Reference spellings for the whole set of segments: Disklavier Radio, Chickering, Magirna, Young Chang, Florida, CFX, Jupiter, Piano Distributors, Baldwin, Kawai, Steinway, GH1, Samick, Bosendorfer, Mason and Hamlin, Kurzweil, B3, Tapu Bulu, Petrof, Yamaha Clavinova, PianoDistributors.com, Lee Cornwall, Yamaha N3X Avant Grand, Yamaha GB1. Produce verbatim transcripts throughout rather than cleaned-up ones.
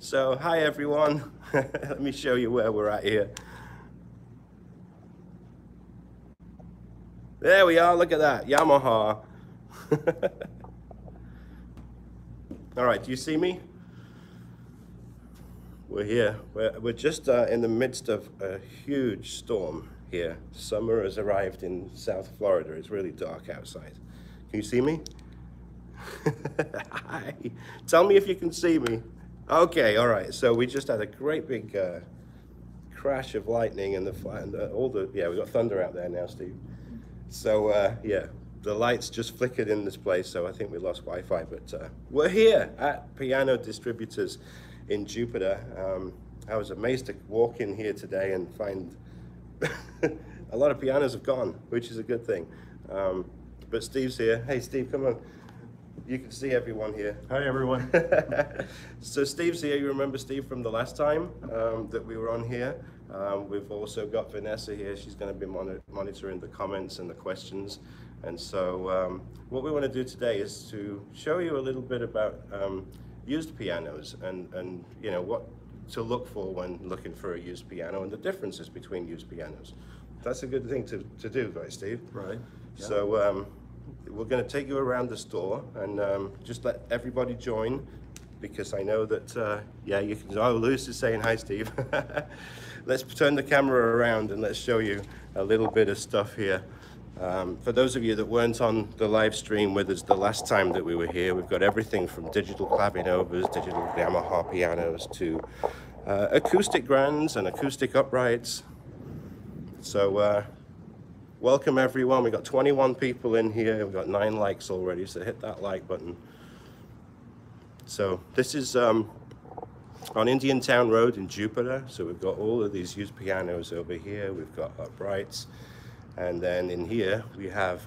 So hi everyone, let me show you where we're at here. There we are, look at that, Yamaha. All right, do you see me? We're here, we're, we're just uh, in the midst of a huge storm here. Summer has arrived in South Florida, it's really dark outside. Can you see me? Hi, tell me if you can see me. Okay, all right, so we just had a great big uh, crash of lightning and the fly, and uh, all the, yeah, we've got thunder out there now, Steve. So uh, yeah, the lights just flickered in this place, so I think we lost Wi-Fi, but uh, we're here at Piano Distributors in Jupiter. Um, I was amazed to walk in here today and find a lot of pianos have gone, which is a good thing. Um, but Steve's here. Hey, Steve, come on. You can see everyone here. Hi, everyone. So Steve's here. You remember Steve from the last time um, that we were on here. Um, we've also got Vanessa here. She's going to be mon monitoring the comments and the questions. And so um, what we want to do today is to show you a little bit about um, used pianos and, and you know what to look for when looking for a used piano and the differences between used pianos. That's a good thing to, to do, right, Steve? Right. Yeah. So um, we're going to take you around the store and um, just let everybody join, because I know that, uh, yeah, you can, oh, Luce is saying hi, Steve. Let's turn the camera around and let's show you a little bit of stuff here. Um, for those of you that weren't on the live stream with us the last time that we were here, we've got everything from digital Clavinovas, digital Yamaha pianos to uh, acoustic grands and acoustic uprights. So uh, welcome everyone. We've got twenty-one people in here. We've got nine likes already, so hit that like button. So this is um, on Indian Town Road in Jupiter. So we've got all of these used pianos over here. We've got uprights. And then in here, we have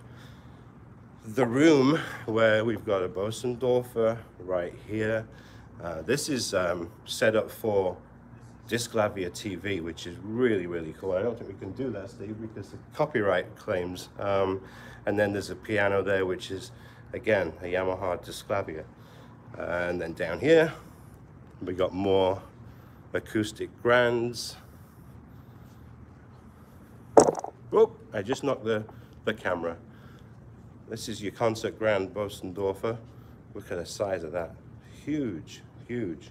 the room where we've got a Bosendorfer right here. Uh, this is um, set up for Disklavier T V, which is really, really cool. I don't think we can do that, Steve, because the copyright claims. Um, and then there's a piano there, which is, again, a Yamaha Disklavier. Uh, and then down here, we got more acoustic grands. Oh, I just knocked the, the camera. This is your concert grand Bosendorfer. Look at the size of that. Huge, huge.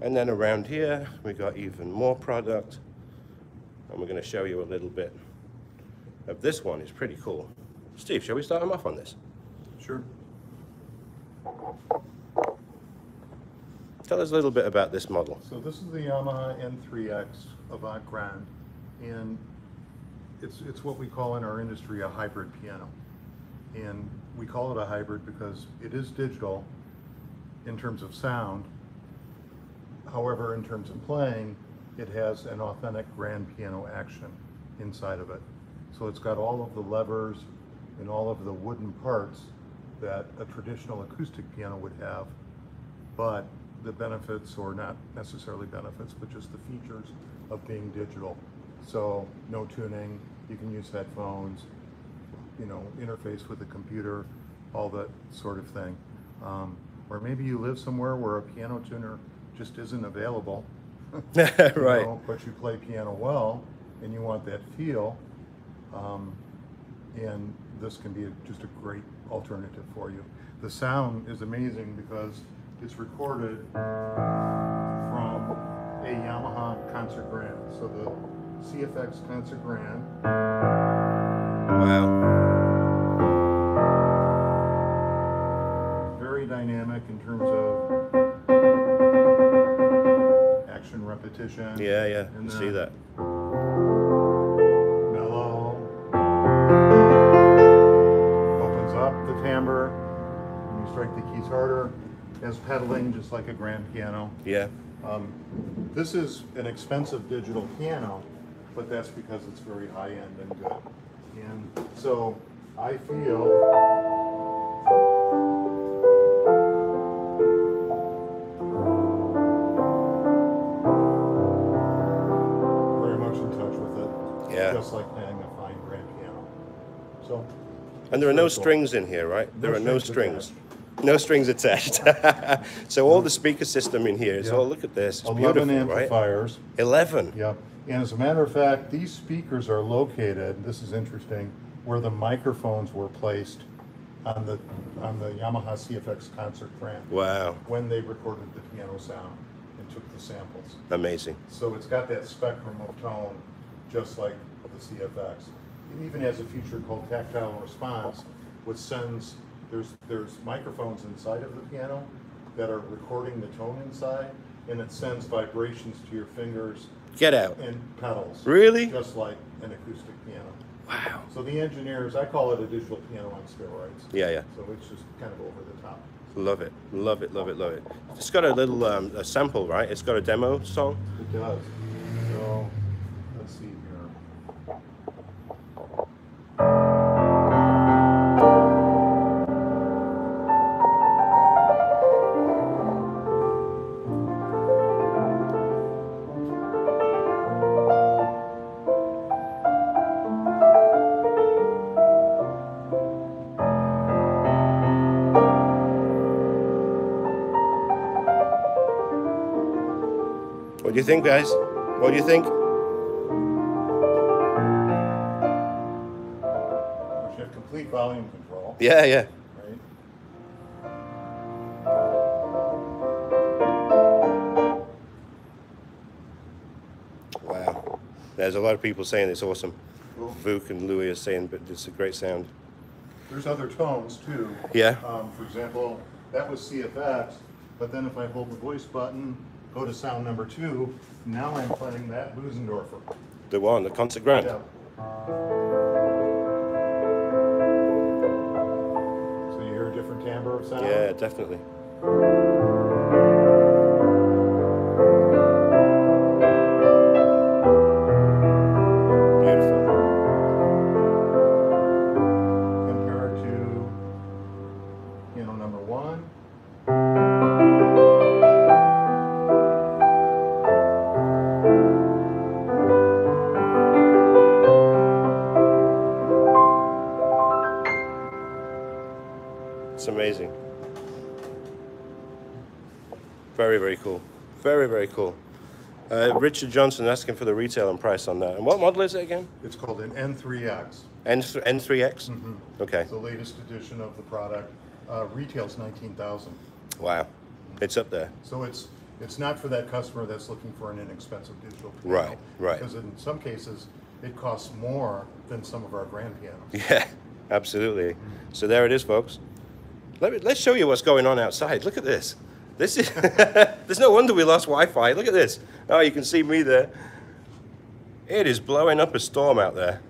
And then around here, we got even more product. And we're going to show you a little bit of this one. It's pretty cool. Steve, shall we start him off on this? Sure. Tell us a little bit about this model. So this is the Yamaha N three X Avant Grand, and it's, it's what we call in our industry a hybrid piano. And we call it a hybrid because it is digital in terms of sound. However, in terms of playing, it has an authentic grand piano action inside of it. So it's got all of the levers and all of the wooden parts that a traditional acoustic piano would have, but the benefits, or not necessarily benefits, but just the features of being digital. So no tuning, you can use headphones, you know, interface with the computer, all that sort of thing. Um, or maybe you live somewhere where a piano tuner just isn't available, right? You know, but you play piano well and you want that feel, um, and this can be a, just a great alternative for you. The sound is amazing because it's recorded from a Yamaha Concert Grand. So the C F X Concert Grand. Wow. Very dynamic in terms of action repetition. Yeah, yeah, and see that. Mellow. Opens up the timbre. And you strike the keys harder. As pedaling, just like a grand piano. Yeah. Um, this is an expensive digital piano, but that's because it's very high-end and good. And so I feel very much in touch with it. Yeah. Just like playing a fine grand piano. So. And there are no cool. strings in here, right? There, there are no strings. No strings attached. So all the speaker system in here is, yep. Oh, look at this. It's eleven amplifiers. Right? eleven. Yep. And as a matter of fact, these speakers are located, this is interesting, where the microphones were placed on the on the Yamaha C F X concert ramp. Wow. When they recorded the piano sound and took the samples. Amazing. So it's got that spectrum of tone, just like the C F X. It even has a feature called tactile response, which sends, there's, there's microphones inside of the piano that are recording the tone inside, and it sends vibrations to your fingers. Get out. And pedals. Really? Just like an acoustic piano. Wow. So the engineers, I call it a digital piano on steroids. Yeah, yeah. So it's just kind of over the top. Love it. Love it, love it, love it. It's got a little um, a sample, right? It's got a demo song? It does. So, let's see here. What do you think, guys? What do you think? We should have complete volume control. Yeah, yeah. Right. Wow. There's a lot of people saying it's awesome. Cool. Vuk and Louis are saying, but it's a great sound. There's other tones too. Yeah. Um, for example, that was C F X, but then if I hold the voice button, go to sound number two. Now I'm playing that Bosendorfer. The one, the concert grand. Yeah. So you hear a different timbre of sound? Yeah, definitely. Beautiful. Compared to, you know, number one. Amazing. Very, very cool. Very, very cool. Uh, Richard Johnson asking for the retail and price on that. And what model is it again? It's called an N three X. N three X? Mm-hmm. Okay. It's the latest edition of the product. Uh, retail's nineteen thousand dollars. Wow. It's up there. So it's it's not for that customer that's looking for an inexpensive digital piano. Right, right. Because in some cases, it costs more than some of our grand pianos. Yeah, absolutely. Mm-hmm. So there it is, folks. Let me, let's show you what's going on outside. Look at this. This is, there's no wonder we lost Wi-Fi. Look at this. Oh, you can see me there. It is blowing up a storm out there.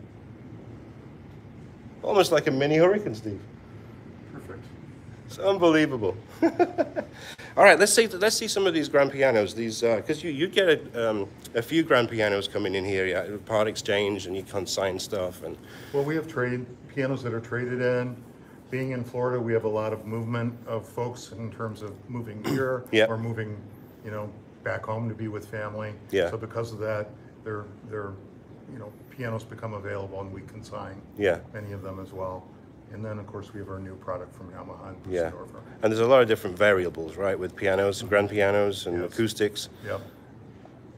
Almost like a mini hurricane, Steve. Perfect. It's unbelievable. All right, let's see, let's see some of these grand pianos. These, because uh, you, you get a, um, a few grand pianos coming in here, yeah, part exchange, and you consign stuff. And well, we have trade pianos that are traded in. Being in Florida, we have a lot of movement of folks in terms of moving here, yep. Or moving, you know, back home to be with family. Yeah. So because of that, their their, you know, pianos become available, and we consign, yeah, many of them as well. And then of course we have our new product from Yamaha. And yeah. And there's a lot of different variables, right, with pianos, and grand pianos, and yes. Acoustics. Yep.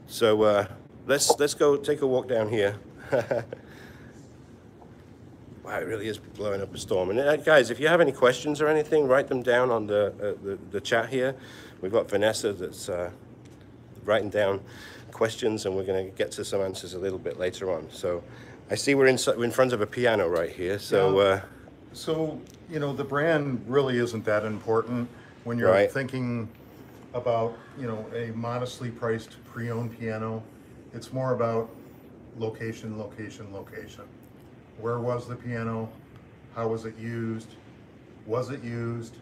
So uh, let's let's go take a walk down here. Wow, it really is blowing up a storm. And uh, guys, if you have any questions or anything, write them down on the uh, the, the chat here. We've got Vanessa that's uh, writing down questions, and we're going to get to some answers a little bit later on. So I see we're in, we're in front of a piano right here. So, yeah. uh, so you know, the brand really isn't that important when you're right. Thinking about, you know, a modestly priced pre-owned piano. It's more about location, location, location. Where was the piano? How was it used? Was it used?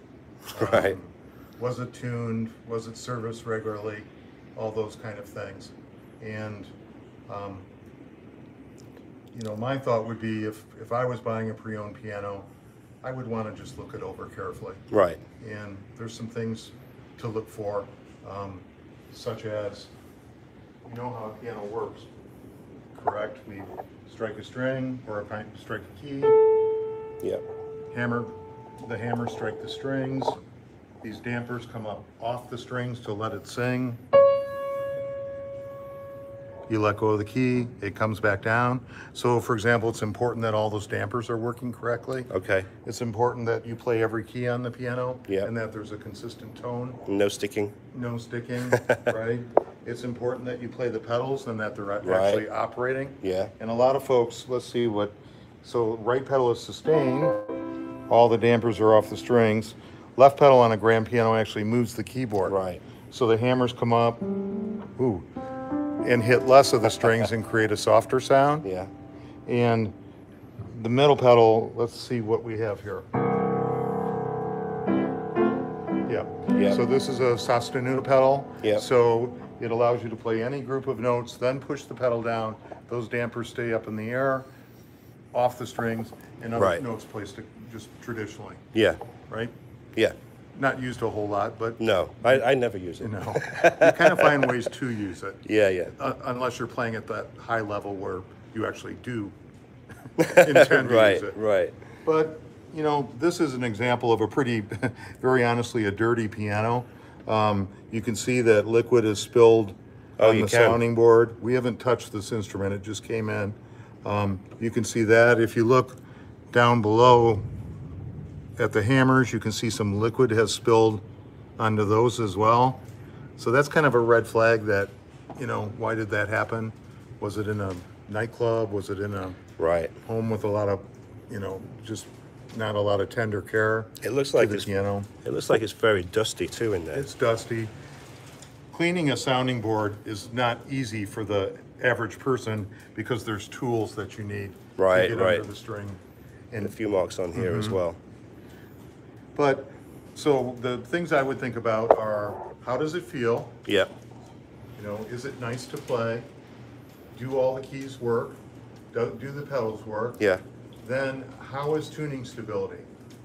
Um, right. Was it tuned? Was it serviced regularly? All those kind of things. And, um, you know, my thought would be if, if I was buying a pre-owned piano, I would want to just look it over carefully. Right. And there's some things to look for, um, such as, you know how a piano works, correct? We strike a string, or a strike a key. Yep. Hammer, the hammer strike the strings, These dampers come up off the strings to let it sing. You let go of the key, it comes back down. So for example, it's important that all those dampers are working correctly. Okay. It's important that you play every key on the piano, yeah, and that there's a consistent tone. No sticking. No sticking, right? It's important that you play the pedals and that they're actually right. operating. Yeah. And a lot of folks, let's see what, so right pedal is sustained, all the dampers are off the strings. Left pedal on a grand piano actually moves the keyboard. Right. So the hammers come up, ooh, and hit less of the strings and create a softer sound. Yeah. And the middle pedal, let's see what we have here. Yeah. Yeah. So this is a sostenuto pedal. Yeah. So it allows you to play any group of notes, then push the pedal down. Those dampers stay up in the air, off the strings, and other right. notes placed just traditionally. Yeah. Right? Yeah. Not used a whole lot, but... No, I, I never use it. No. You kind of find ways to use it. Yeah, yeah. Uh, unless you're playing at that high level where you actually do intend to right, use it. Right, right. But, you know, this is an example of a pretty, very honestly, a dirty piano. Um, you can see that liquid is spilled oh, on the can. sounding board. We haven't touched this instrument. It just came in. Um, you can see that. If you look down below... at the hammers, you can see some liquid has spilled onto those as well. So that's kind of a red flag that, you know, why did that happen? Was it in a nightclub? Was it in a right. home with a lot of, you know, just not a lot of tender care? It looks like it's, you know, it looks like it's very dusty too in there. It's dusty. Cleaning a sounding board is not easy for the average person because there's tools that you need right, to get right. under the string. And, and a few marks on here mm-hmm. as well. But, so the things I would think about are, how does it feel? Yeah. You know, is it nice to play? Do all the keys work? Do, do the pedals work? Yeah. Then, how is tuning stability?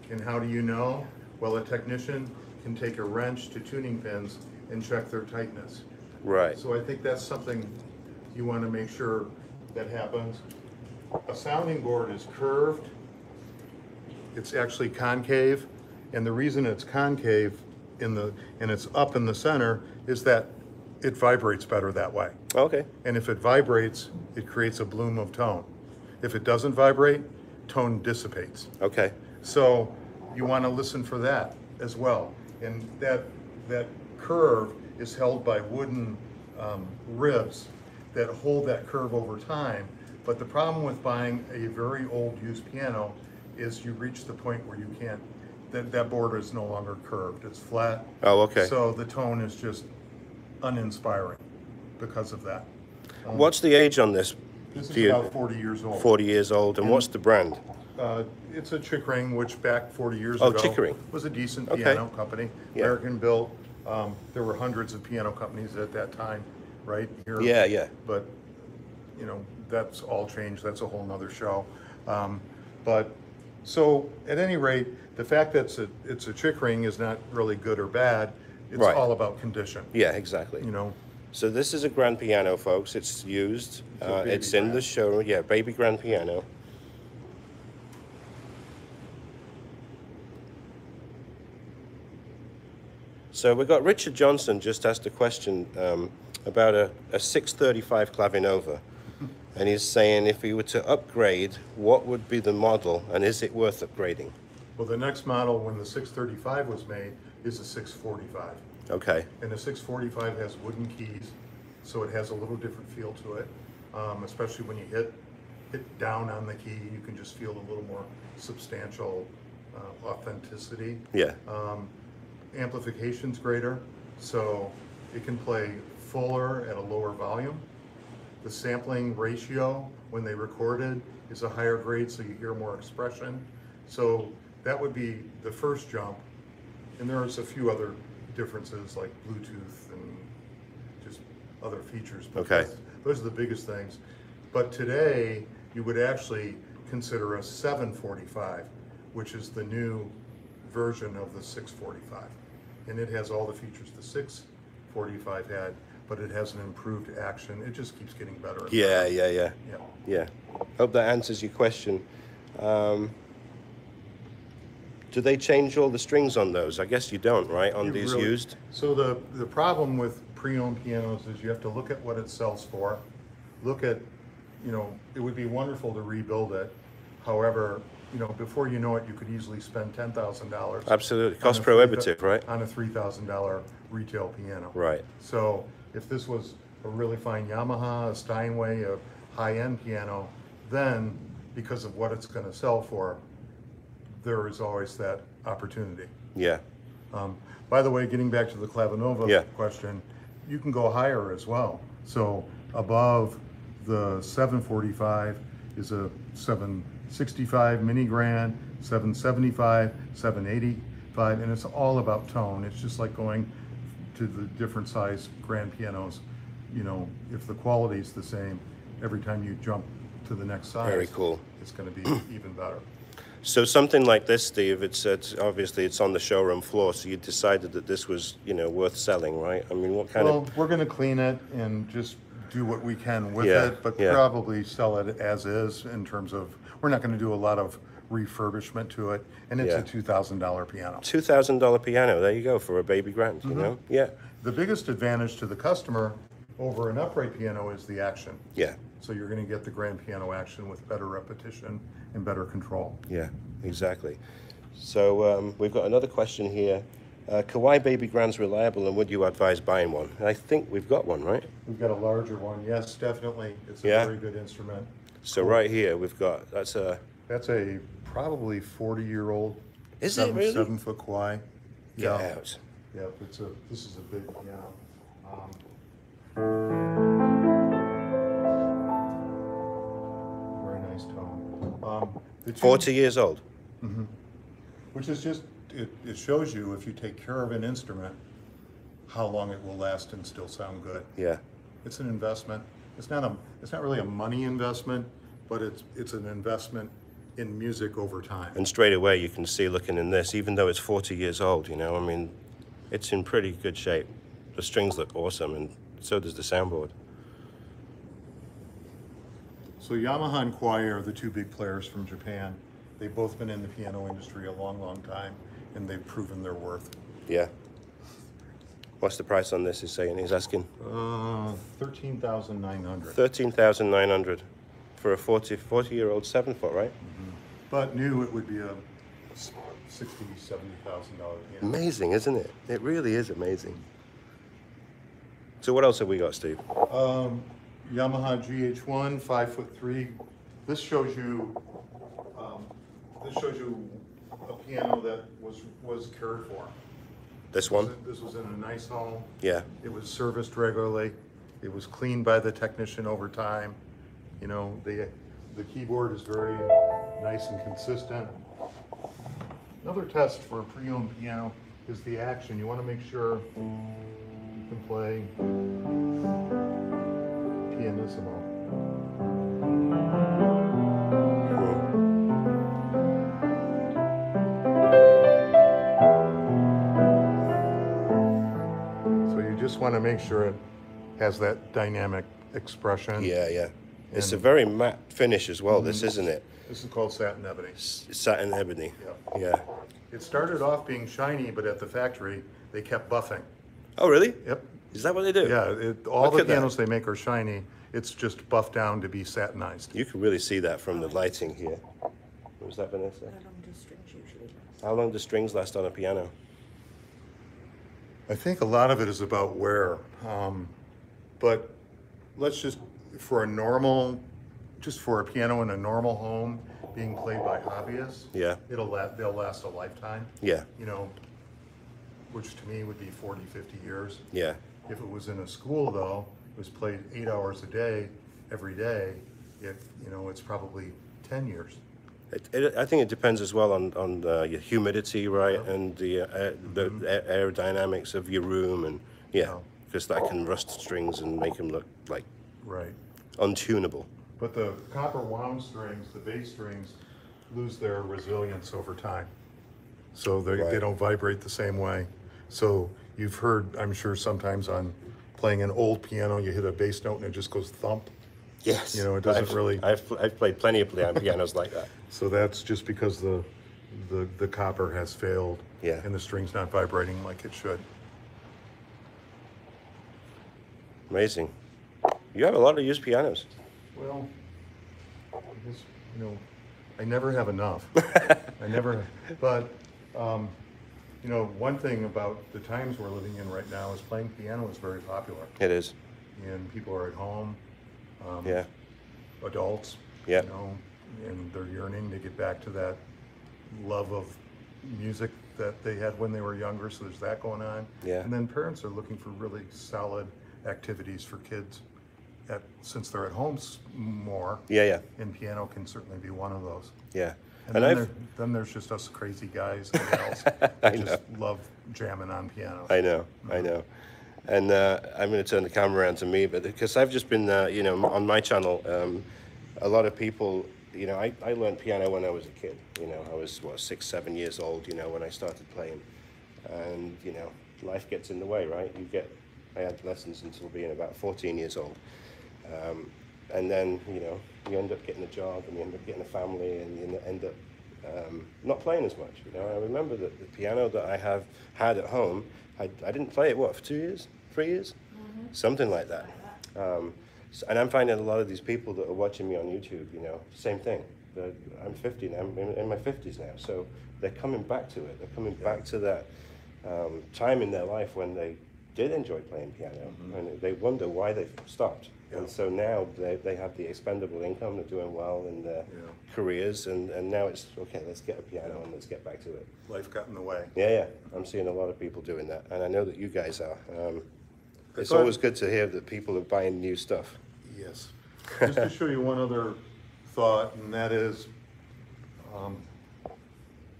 And how do you know? Well, a technician can take a wrench to tuning pins and check their tightness. Right. So I think that's something you want to make sure that happens. A sounding board is curved. It's actually concave. And the reason it's concave in the and it's up in the center is that it vibrates better that way. Okay. And if it vibrates, it creates a bloom of tone. If it doesn't vibrate, tone dissipates. Okay. So you want to listen for that as well. And that that curve is held by wooden um, ribs that hold that curve over time. But the problem with buying a very old used piano is you reach the point where you can't. That, that border is no longer curved, it's flat. Oh, okay. So the tone is just uninspiring because of that. Um, what's the age on this? This is about forty years old. forty years old, and, and what's the brand? Uh, it's a Chickering, which back forty years oh, ago Chickering. was a decent okay. piano company, yeah. American built. Um, there were hundreds of piano companies at that time, right? Here, yeah, yeah. But, you know, that's all changed. That's a whole nother show. Um, but, so at any rate, the fact that it's a, it's a Chickering is not really good or bad. It's right. all about condition. Yeah, exactly. You know. So this is a grand piano, folks. It's used. It's, uh, it's in the showroom. Yeah, baby grand piano. So we've got Richard Johnson just asked a question um, about a, a six thirty-five Clavinova. And he's saying if he were to upgrade, what would be the model and is it worth upgrading? Well, the next model when the six thirty-five was made is a six forty-five. Okay. And the six forty-five has wooden keys, so it has a little different feel to it, um, especially when you hit, hit down on the key, you can just feel a little more substantial uh, authenticity. Yeah. Um, amplification's greater, so it can play fuller at a lower volume. The sampling ratio when they recorded is a higher grade, so you hear more expression. So that would be the first jump, and there's a few other differences like Bluetooth and just other features. Okay. Those are the biggest things. But today, you would actually consider a seven forty-five, which is the new version of the six forty-five. And it has all the features the six forty-five had, but it has an improved action. It just keeps getting better. Yeah, better. yeah, yeah, yeah. Yeah. Hope that answers your question. Um, Do they change all the strings on those? I guess you don't, right, on you these really, used? So the, the problem with pre-owned pianos is you have to look at what it sells for. Look at, you know, it would be wonderful to rebuild it. However, you know, before you know it, you could easily spend ten thousand dollars. Absolutely, cost prohibitive, right? On a three thousand dollar retail piano. Right. So if this was a really fine Yamaha, a Steinway, a high-end piano, then because of what it's gonna sell for, there is always that opportunity. Yeah. Um, by the way, getting back to the Clavinova yeah. question, you can go higher as well. So above the seven forty-five is a seven sixty-five mini grand, seven seventy-five, seven eighty-five, and it's all about tone. It's just like going to the different size grand pianos. You know, if the quality is the same, every time you jump to the next size, very cool. It's gonna be even better. So something like this, Steve, it's, it's obviously it's on the showroom floor, so you decided that this was, you know, worth selling, right? I mean, what kind well, of... Well, we're going to clean it and just do what we can with yeah, it, but yeah. probably sell it as is in terms of, we're not going to do a lot of refurbishment to it, and it's yeah. a two thousand dollar piano. two thousand dollar piano, there you go, for a baby grand, mm-hmm. you know? Yeah. The biggest advantage to the customer over an upright piano is the action. Yeah. So you're going to get the grand piano action with better repetition and better control. Yeah, exactly. So um, we've got another question here. Uh, Kawai Baby Grand's reliable, and would you advise buying one? And I think we've got one, right? We've got a larger one. Yes, definitely. It's a yeah. very good instrument. So cool. Right here we've got, that's a... That's a probably forty-year-old. Is seven, it really? Seven-foot Kawai. Get yeah. out. Yeah, it's a, this is a big piano. Um, Very nice tone. Um, Forty years old. Mm-hmm. Which is just, it, it shows you if you take care of an instrument, how long it will last and still sound good. Yeah. It's an investment. It's not a, it's not really a money investment, but it's it's an investment in music over time. And straight away you can see looking in this, even though it's forty years old, you know, I mean, it's in pretty good shape. The strings look awesome, and so does the soundboard. So Yamaha and Kawai are the two big players from Japan. They've both been in the piano industry a long, long time, and they've proven their worth. Yeah. What's the price on this? He's saying he's asking. Uh, thirteen thousand nine hundred. Thirteen thousand nine hundred for a forty, forty-year-old seven foot, right? Mm-hmm. But new, it would be a sixty, seventy thousand dollar piano. Amazing, isn't it? It really is amazing. So what else have we got, Steve? Um, Yamaha G H one, five foot three. This shows you, um, this shows you a piano that was was cared for. This one. This was, this was in a nice home. Yeah. It was serviced regularly. It was cleaned by the technician over time. You know, the the keyboard is very nice and consistent. Another test for a pre-owned piano is the action. You want to make sure. Can play pianissimo. So you just want to make sure it has that dynamic expression. Yeah, yeah. It's a very matte finish as well, mm-hmm. this, isn't it? This is called satin ebony. S satin ebony. Yeah. yeah. It started off being shiny, but at the factory, they kept buffing. Oh, really? Yep. Is that what they do? Yeah, it, all Look the pianos that. they make are shiny. It's just buffed down to be satinized. You can really see that from the lighting here. What was that, Vanessa? How long do strings usually last? How long do strings last on a piano? I think a lot of it is about wear. Um, but let's just, for a normal, just for a piano in a normal home being played by hobbyists, yeah. it'll la they'll last a lifetime. Yeah. You know, which to me would be forty, fifty years. Yeah. If it was in a school though, it was played eight hours a day, every day, if, you know, it's probably ten years. It, it, I think it depends as well on, on the humidity, right? Yeah. And the, uh, mm-hmm. the aerodynamics of your room, and yeah, because yeah. that can rust strings and make them look like right. untunable. But the copper wound strings, the bass strings, lose their resilience over time. So they, right. they don't vibrate the same way. So you've heard, I'm sure, sometimes on playing an old piano, you hit a bass note and it just goes thump. Yes. You know, it doesn't I've, really... I've, I've played plenty of pianos like that. So that's just because the the, the copper has failed, yeah, and the string's not vibrating like it should. Amazing. You have a lot of used pianos. Well, I guess, you know, I never have enough. I never, but, um, you know, one thing about the times we're living in right now is playing piano is very popular. It is. And people are at home. Um, yeah. Adults. Yeah. You know, and they're yearning to get back to that love of music that they had when they were younger. So there's that going on. Yeah. And then parents are looking for really solid activities for kids at, since they're at home more. Yeah, yeah. And piano can certainly be one of those. Yeah. And, and then, there, then there's just us crazy guys and gals that I just know. love jamming on piano. I know, mm-hmm. I know. And uh, I'm going to turn the camera around to me, but because I've just been, uh, you know, on my channel, um, a lot of people, you know, I, I learned piano when I was a kid. You know, I was, what, six, seven years old, you know, when I started playing. And, you know, life gets in the way, right? You get, I had lessons until being about fourteen years old. Um, and then, you know, you end up getting a job and you end up getting a family and you end up um, not playing as much. You know, I remember that the piano that I have had at home, I, I didn't play it, what, for two years, three years? Mm-hmm. Something like that. Um, so, and I'm finding a lot of these people that are watching me on YouTube, you know, same thing. They're, I'm fifty now, I'm in my fifties now, so they're coming back to it. They're coming yeah. back to that um, time in their life when they did enjoy playing piano, mm-hmm. and they wonder why they've stopped. Yeah. And so now they, they have the expendable income, they're doing well in their yeah. careers, and, and now it's, okay, let's get a piano and let's get back to it. Life got in the way. Yeah, yeah. I'm seeing a lot of people doing that, and I know that you guys are. Um, it's thought, always good to hear that people are buying new stuff. Yes. Just to show you one other thought, and that is um,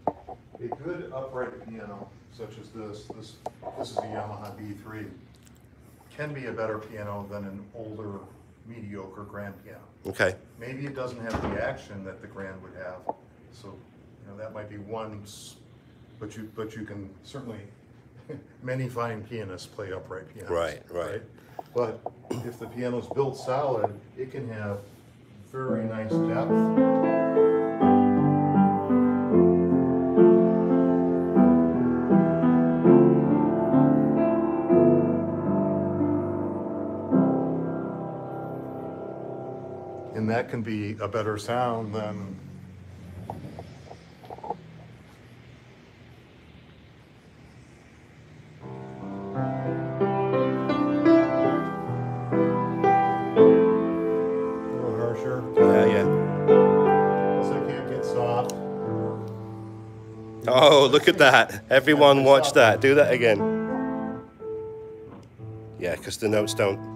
a good upright piano, such as this, this, this is a Yamaha B three, can be a better piano than an older, mediocre grand piano. Okay. Maybe it doesn't have the action that the grand would have, so you know that might be one, but you but you can certainly, many fine pianists play upright pianos. Right, right, right. But if the piano's built solid, it can have very nice depth. And that can be a better sound than a little harsher. Yeah, yeah. Plus I can't get soft. Oh, look at that! Everyone, watch that. Do that again. Yeah, because the notes don't.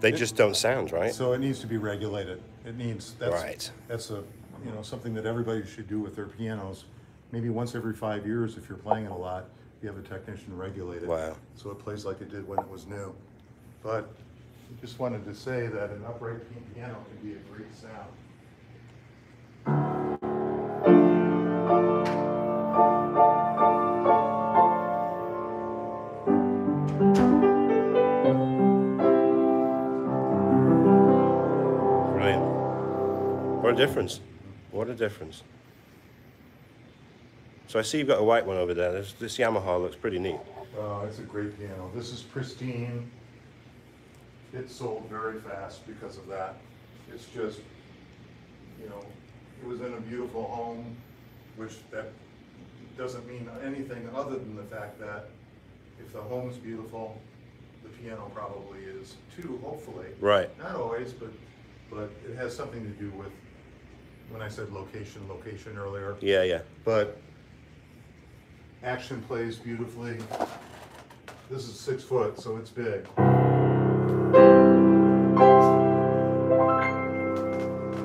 They it, just don't sound right. So it needs to be regulated. It needs that's right. That's a you know something that everybody should do with their pianos. Maybe once every five years, if you're playing it a lot, you have a technician regulate it. Wow. So it plays like it did when it was new. But I just wanted to say that an upright piano can be a great sound. Difference. What a difference. So I see you've got a white one over there. This, this Yamaha looks pretty neat. Oh, it's a great piano. This is pristine. It sold very fast because of that. It's just, you know, it was in a beautiful home, which that doesn't mean anything other than the fact that if the home's beautiful, the piano probably is too, hopefully. Right. Not always, but, but it has something to do with when I said location, location earlier. Yeah, yeah. But action plays beautifully. This is six foot, so it's big.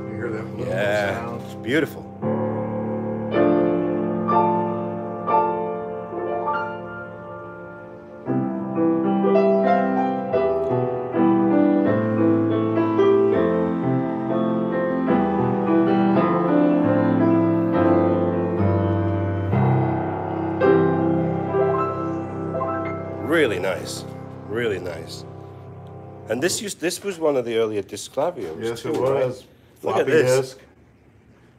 You hear that? Yeah, sound? It's beautiful. Really nice, really nice. And this used this was one of the earlier Disklaviers. Yes, too, it was. Right? Floppy disk,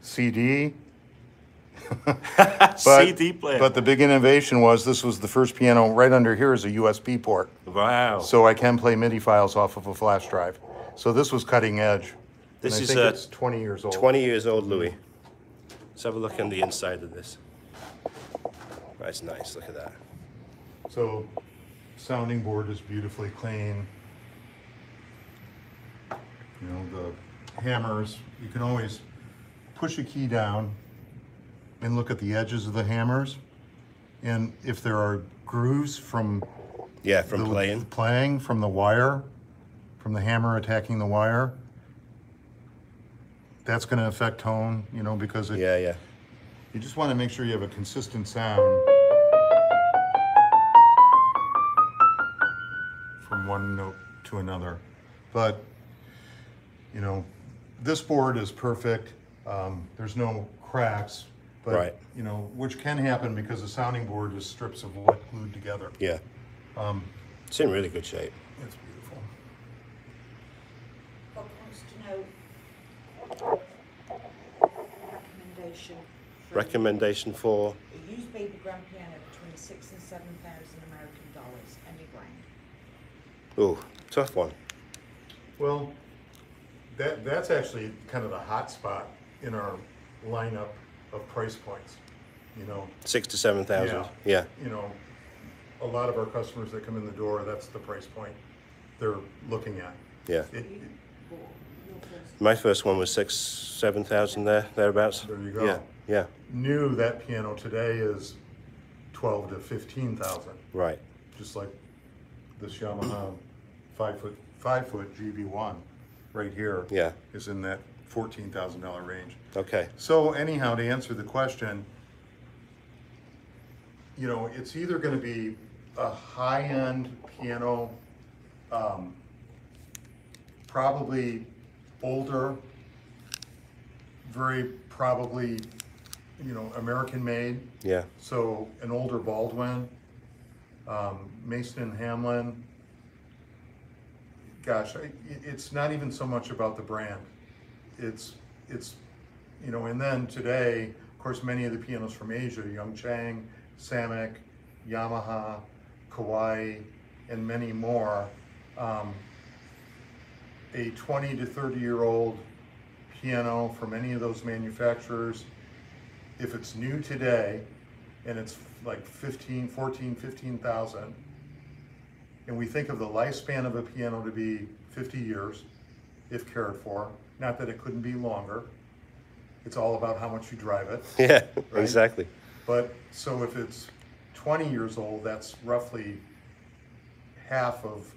C D, but, C D player. But the big innovation was this was the first piano. Right under here is a U S B port. Wow. So I can play MIDI files off of a flash drive. So this was cutting edge. This and is I think a it's twenty years old. Twenty years old, Louis. Let's have a look on the inside of this. That's nice. Look at that. So, sounding board is beautifully clean. You know, the hammers, you can always push a key down and look at the edges of the hammers, and if there are grooves from yeah from the, playing playing from the wire, from the hammer attacking the wire, that's going to affect tone, you know, because it, yeah yeah you just want to make sure you have a consistent sound from one note to another. But you know, this board is perfect. Um, there's no cracks, but right. you know, which can happen because the sounding board is strips of wood glued together. Yeah. Um, it's in really good shape. It's beautiful. Bob wants to know recommendation for recommendation for a used baby grand piano between six and seven thousand American dollars and a grand. Ooh, tough one. Well, that that's actually kind of the hot spot in our lineup of price points, you know, six to seven thousand. Yeah. yeah, you know, a lot of our customers that come in the door, that's the price point they're looking at. Yeah. It, it, My first one was six, seven thousand there, thereabouts. There you go. Yeah, yeah. New that piano today is twelve to fifteen thousand. Right. Just like this Yamaha five foot five foot G B one. Right here, yeah, is in that fourteen thousand dollar range. Okay. So anyhow, to answer the question, you know, it's either going to be a high-end piano, um, probably older, very probably, you know, American-made. Yeah. So an older Baldwin, um, Mason and Hamlin. Gosh, I, it's not even so much about the brand. It's, it's, you know, and then today, of course, many of the pianos from Asia, Young Chang, Samick, Yamaha, Kawai, and many more, um, a twenty to thirty year old piano from any of those manufacturers, if it's new today, and it's like fifteen, fourteen, fifteen thousand, and we think of the lifespan of a piano to be fifty years, if cared for. Not that it couldn't be longer. It's all about how much you drive it. Yeah, right? Exactly. But so if it's twenty years old, that's roughly half of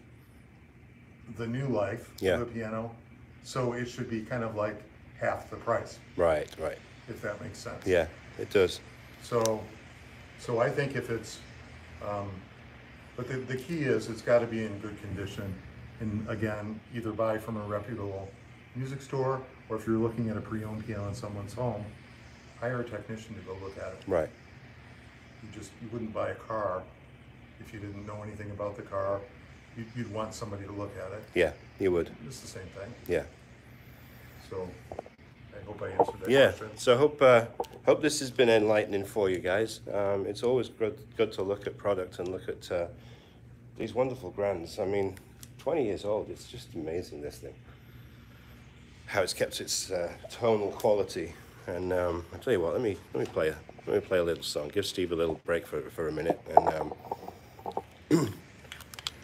the new life yeah. of a piano. So it should be kind of like half the price. Right, right. If that makes sense. Yeah, it does. So, so I think if it's, um, but the, the key is it's got to be in good condition. And again, either buy from a reputable music store, or if you're looking at a pre-owned piano in someone's home, hire a technician to go look at it. Right. You just, you wouldn't buy a car if you didn't know anything about the car. You'd, you'd want somebody to look at it. Yeah, you would. It's the same thing. Yeah. So I hope I answered that yeah. question. Yeah, so I hope, uh, hope this has been enlightening for you guys. Um, it's always good, good to look at product and look at uh, these wonderful grands. I mean, twenty years old, it's just amazing, this thing. How it's kept its uh, tonal quality. And um, I'll tell you what, let me, let me play a, let me play a little song. Give Steve a little break for, for a minute. And um,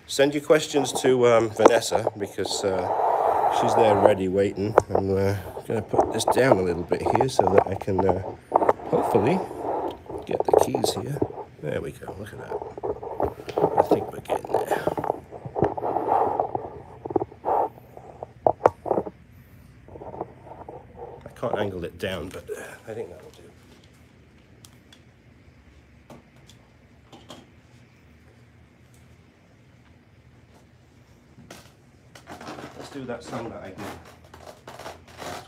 send your questions to um, Vanessa, because uh, she's there ready, waiting. And, uh, I'm going to put this down a little bit here so that I can uh, hopefully get the keys here. There we go, look at that. I think we're getting there. I can't angle it down, but uh, I think that'll do. Let's do that song that I did.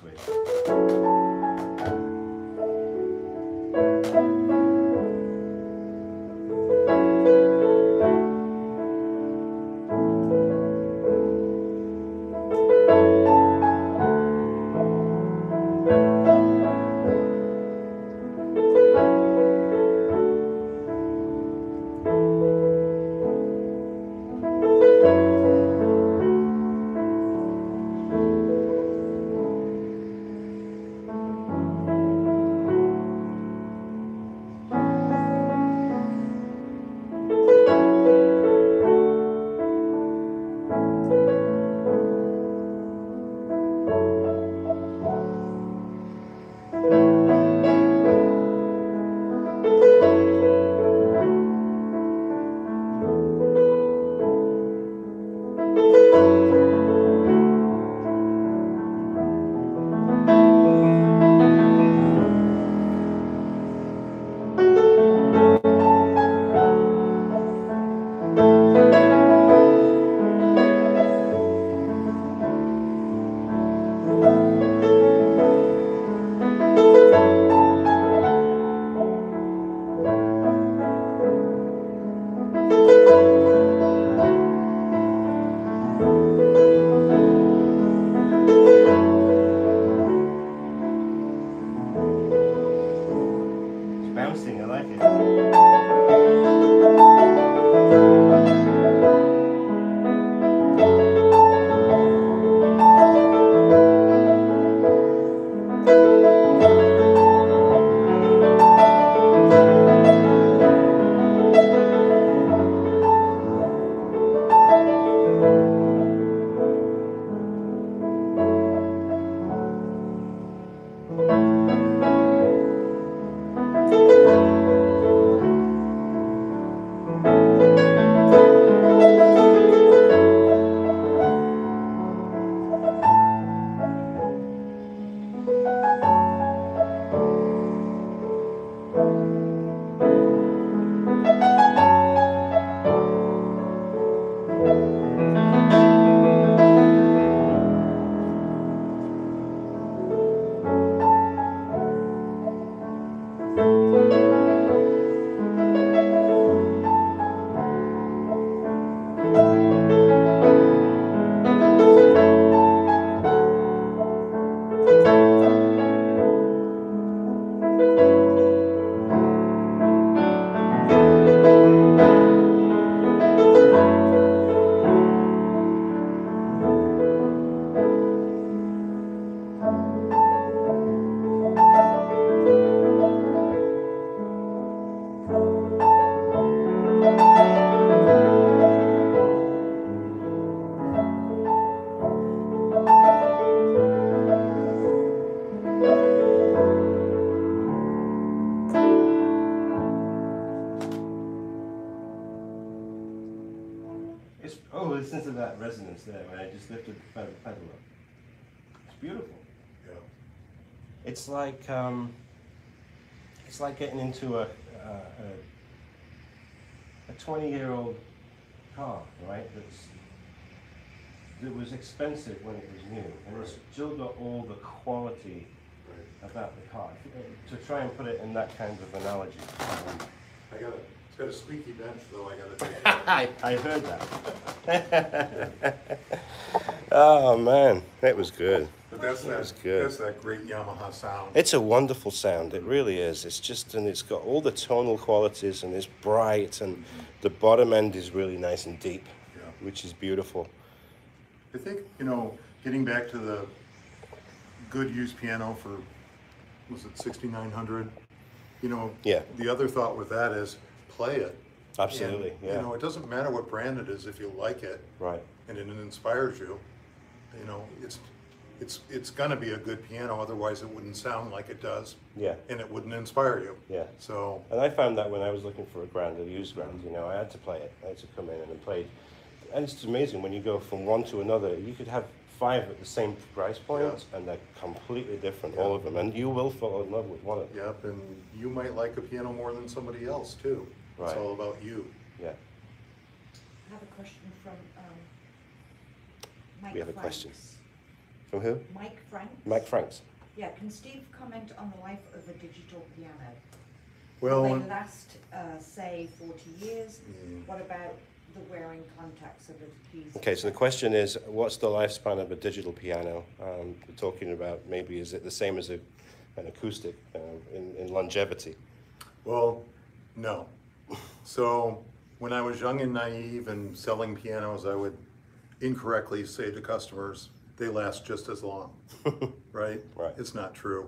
Thank you. It's, oh, listen to that resonance there when I just lifted the pedal up. It's beautiful. Yeah. It's like um, it's like getting into a uh, a twenty-year-old car, right? That's that was expensive when it was new, and right. It's still got all the quality right. about the car. To try and put it in that kind of analogy. I got it. It's got a squeaky bench, though, I gotta take that. I, I heard that. Oh, man, that was good. But that's that, that was good. That's that great Yamaha sound. It's a wonderful sound, it really is. It's just, and it's got all the tonal qualities, and it's bright, and mm-hmm. the bottom end is really nice and deep, yeah. which is beautiful. I think, you know, getting back to the good used piano for, was it sixty-nine hundred? You know, yeah. the other thought with that is, play it. Absolutely. And, yeah. You know, it doesn't matter what brand it is if you like it. Right. And it inspires you. You know, it's it's it's gonna be a good piano, otherwise it wouldn't sound like it does. Yeah. And it wouldn't inspire you. Yeah. So and I found that when I was looking for a grand, a used grand, you know, I had to play it. I had to come in and play. And it's amazing when you go from one to another, you could have five at the same price points, yeah. and they're completely different, yeah. all of them. And you will fall in love with one of them. Yep, and you might like a piano more than somebody else too. Right. It's all about you. Yeah. I have a question from um, Mike We have Franks. a question. From who? Mike Franks. Mike Franks. Yeah, can Steve comment on the life of a digital piano? Well, will they last, uh, say, forty years? Mm. What about the wearing contacts of the keys? Okay, so the question is, what's the lifespan of a digital piano? Um, we're talking about maybe, is it the same as a, an acoustic uh, in, in longevity? Well, no. So when I was young and naive and selling pianos, I would incorrectly say to customers, they last just as long, right? Right. It's not true,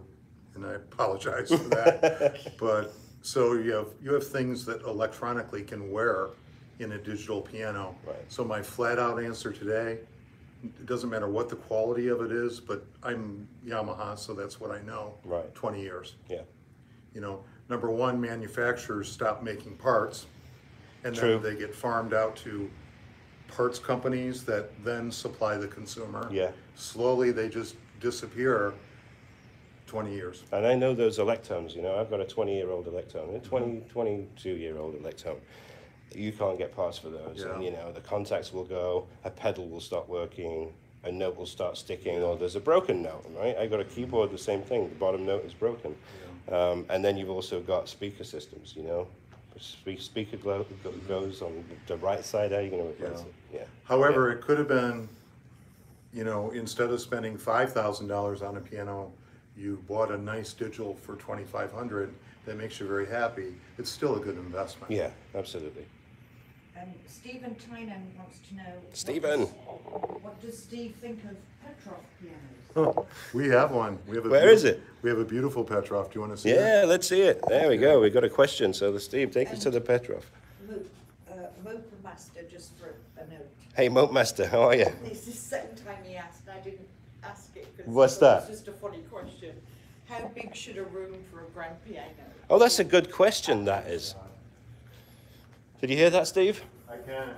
and I apologize for that. But so you have, you have things that electronically can wear in a digital piano. Right. So my flat out answer today, it doesn't matter what the quality of it is, but I'm Yamaha, so that's what I know, right. twenty years. Yeah. You know. Number one, manufacturers stop making parts, and True. then they get farmed out to parts companies that then supply the consumer. Yeah. Slowly they just disappear. Twenty years. And I know those Electones, you know, I've got a twenty year old Electone, a twenty, twenty-two year old Electone. You can't get parts for those, yeah. and you know, the contacts will go, a pedal will stop working, a note will start sticking, or there's a broken note, right? I got a keyboard, the same thing, the bottom note is broken. Yeah. Um, and then you've also got speaker systems, you know? Speaker glow goes on the right side, how are you gonna replace yeah. it? Yeah. However, yeah. it could have been, you know, instead of spending five thousand dollars on a piano, you bought a nice digital for twenty-five hundred dollars, that makes you very happy. It's still a good investment. Yeah, absolutely. Um, Stephen Tynan wants to know, Stephen, what does, what does Steve think of Petrof pianos? Oh, we have one. We have a Where is it? We have a beautiful Petrof. Do you want to see yeah, it? Yeah, let's see it. There we go. We've got a question. So, the Steve, take and us to the Petrof. Mope, uh, Mope Master, just for a note. Hey, Mope Master, how are you? This is the second time he asked, and I didn't ask it because What's that? It's just a funny question. How big should a room for a grand piano? Oh, that's a good question, that is. Did you hear that, Steve? I can.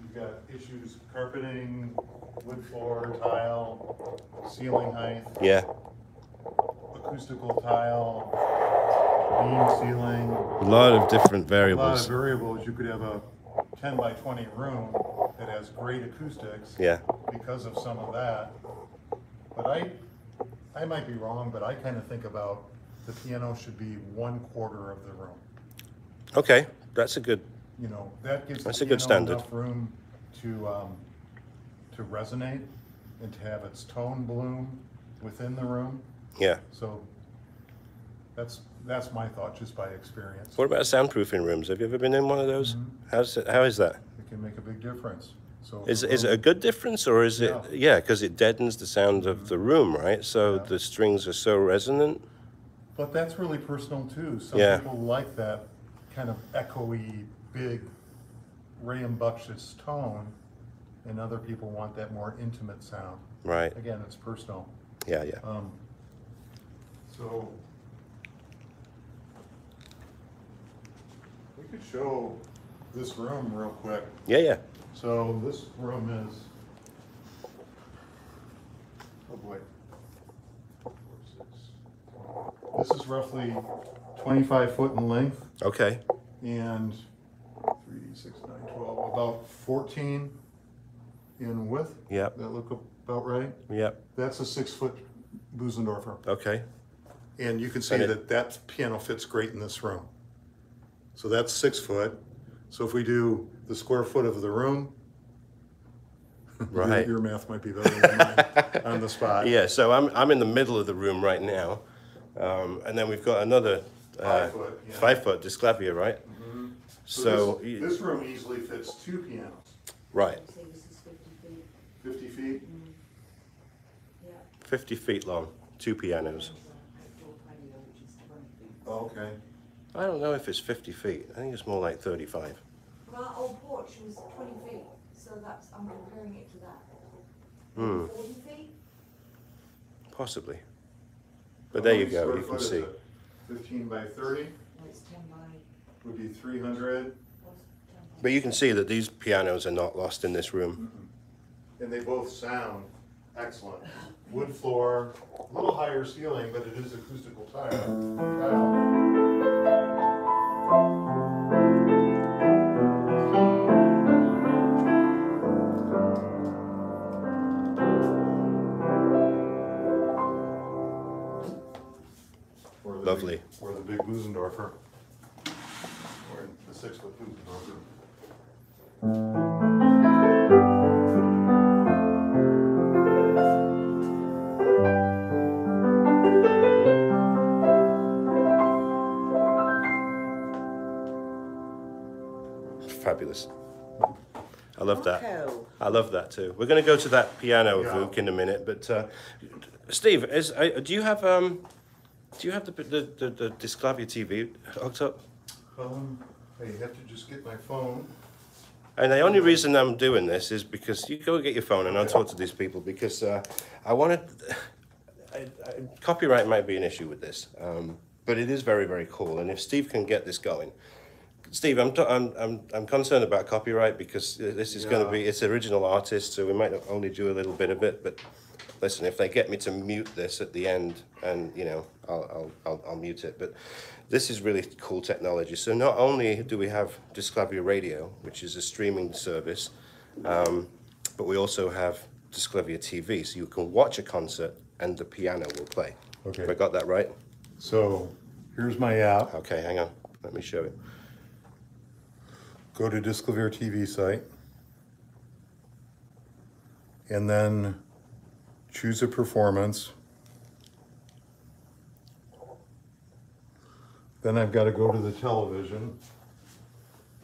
We've got issues, carpeting, wood floor, tile, ceiling height. Yeah. Acoustical tile, beam ceiling. A lot of different variables. A lot of variables. You could have a ten by twenty room that has great acoustics. Yeah. Because of some of that. But I, I might be wrong, but I kind of think about the piano should be one quarter of the room. Okay. That's a good, you know, that gives that's a good standard. Enough room to um, to resonate and to have its tone bloom within the room. Yeah. So that's that's my thought, just by experience. What about soundproofing rooms? Have you ever been in one of those? Mm-hmm. How's it, how is that? It can make a big difference. So is is room, it a good difference, or is yeah. it yeah? Because it deadens the sound of mm-hmm. the room, right? So yeah. the strings are so resonant. But that's really personal too. Some yeah. people like that kind of echoey, big, rambunctious tone, and other people want that more intimate sound. Right. Again, it's personal. Yeah, yeah. Um, so we could show this room real quick. Yeah, yeah. So this room is, oh boy, four, six. This is roughly twenty-five foot in length. Okay. And three, six, nine, twelve, about fourteen in width. Yep. That look about right? Yep. That's a six foot Bosendorfer. Okay. And you can see that that piano fits great in this room. So that's six foot. So if we do the square foot of the room, right. your, your math might be better than mine on the spot. Yeah, so I'm, I'm in the middle of the room right now. Um, and then we've got another uh, five foot, yeah. five foot Disklavier, right? Mm-hmm. So, so this, this room easily fits two pianos. Right. So this is fifty feet. fifty feet? Mm-hmm. Yeah. fifty feet long, two pianos. Oh, okay. I don't know if it's fifty feet. I think it's more like thirty-five. Well, our old porch was twenty feet, so that's, I'm comparing it to that. Mm. forty feet? Possibly. But there you go, you can see. fifteen by thirty? It's ten by... would be three hundred. But you can see that these pianos are not lost in this room. Mm-hmm. And they both sound excellent. Wood floor, a little higher ceiling, but it is acoustical tile. Lovely. Or the big Bosendorfer. Or the six foot Bosendorfer. Fabulous. I love that. Okay. I love that too. We're going to go to that piano yeah. Luke in a minute, but uh, Steve, is, uh, do you have um, do you have the the the, the Disklavier T V hooked up? Um, I have to just get my phone. And the only reason I'm doing this is because you go get your phone and I'll talk to these people because uh, I wanted. I, I, copyright might be an issue with this, um, but it is very very cool. And if Steve can get this going. Steve, I'm, t I'm I'm I'm concerned about copyright because this is yeah. going to be it's original artist, so we might only do a little bit of it. But listen, if they get me to mute this at the end, and you know, I'll I'll I'll, I'll mute it. But this is really cool technology. So not only do we have Disklavier Radio, which is a streaming service, um, but we also have Disklavier T V, so you can watch a concert and the piano will play. Okay, have I got that right? So here's my app. Okay, hang on, let me show it. Go to Disklavier T V site, and then choose a performance. Then I've got to go to the television,